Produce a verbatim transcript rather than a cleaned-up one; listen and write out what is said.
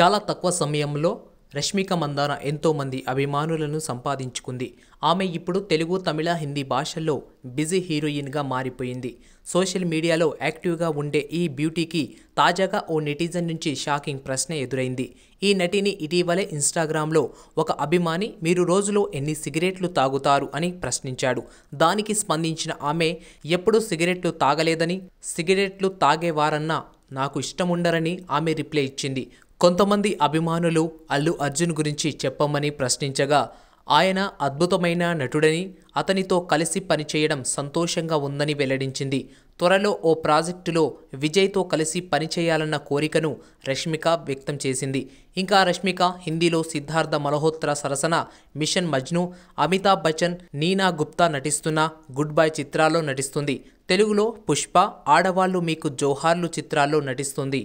చాలా తక్కువ సమయంలో రష్మిక మందాన ఎంతో మంది అభిమానులను సంపాదించుకుంది. ఆమె ఇప్పుడు తెలుగు, తమిళ, హిందీ భాషల్లో బిజీ హీరోయిన్గా మారిపోయింది. సోషల్ మీడియాలో యాక్టివ్గా ఉండే ఈ బ్యూటీకి తాజాగా ఓ నెటిజన్ నుంచి షాకింగ్ ప్రశ్న ఎదురైంది. ఈ నటిని ఇటీవలే ఇన్స్టాగ్రామ్లో ఒక అభిమాని మీరు రోజులో ఎన్ని సిగరెట్లు తాగుతారు అని ప్రశ్నించాడు. దానికి స్పందించిన ఆమె ఎప్పుడూ సిగరెట్లు తాగలేదని, సిగరెట్లు తాగేవారన్నా నాకు ఇష్టముండరని ఆమె రిప్లై ఇచ్చింది. కొంతమంది అభిమానులు అల్లు అర్జున్ గురించి చెప్పమని ప్రశ్నించగా ఆయన అద్భుతమైన నటుడని, అతనితో కలిసి పనిచేయడం సంతోషంగా ఉందని వెల్లడించింది. త్వరలో ఓ ప్రాజెక్టులో విజయ్తో కలిసి పనిచేయాలన్న కోరికను రష్మిక వ్యక్తం చేసింది. ఇంకా రష్మిక హిందీలో సిద్ధార్థ మల్హోత్రా సరసన మిషన్ మజ్ను, అమితాబ్ బచ్చన్, నీనా గుప్తా నటిస్తున్న గుడ్ బై చిత్రాల్లో నటిస్తుంది. తెలుగులో పుష్ప, ఆడవాళ్ళు మీకు జోహార్లు చిత్రాల్లో నటిస్తుంది.